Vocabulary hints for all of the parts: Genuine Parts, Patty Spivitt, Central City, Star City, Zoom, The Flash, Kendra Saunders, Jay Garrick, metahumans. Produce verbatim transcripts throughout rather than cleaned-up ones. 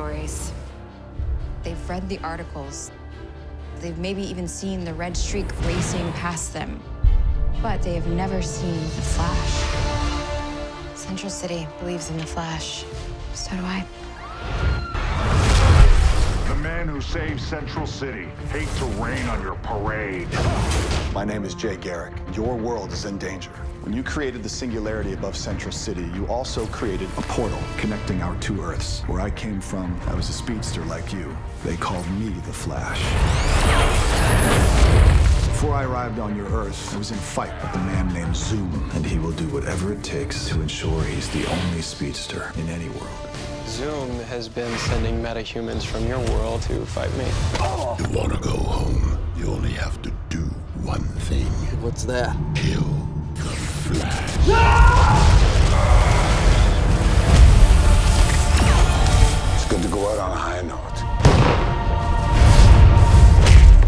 stories. They've read the articles. They've maybe even seen the red streak racing past them. But they have never seen The Flash. Central City believes in The Flash. So do I. The man who saved Central City hates to rain on your parade. My name is Jay Garrick. Your world is in danger. When you created the singularity above Central City, you also created a portal connecting our two Earths. Where I came from, I was a speedster like you. They called me the Flash. Before I arrived on your Earth, I was in a fight with a man named Zoom, and he will do whatever it takes to ensure he's the only speedster in any world. Zoom has been sending metahumans from your world to fight me. Oh. You want to go home, you only have to do one thing. What's that? Kill. It's good to go out on a high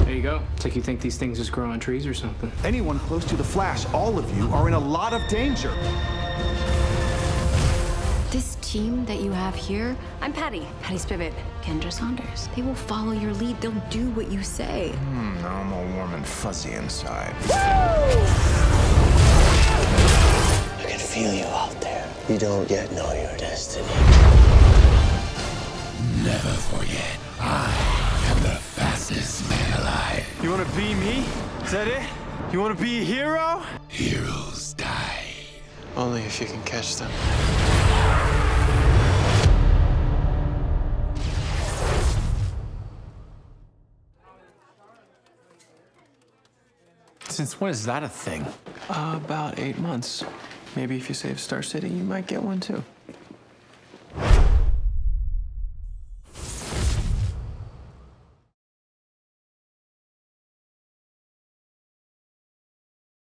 note. There you go. It's like you think these things just grow on trees or something. Anyone close to the Flash, all of you, are in a lot of danger. This team that you have here, I'm Patty, Patty Spivitt, Kendra Saunders. They will follow your lead. They'll do what you say. Hmm, now I'm all warm and fuzzy inside. Woo! I can feel you out there. You don't yet know your destiny. Never forget, I am the fastest man alive. You want to be me? Is that it? You want to be a hero? Heroes die. Only if you can catch them. Since when is that a thing? Uh, about eight months. Maybe if you save Star City, you might get one too.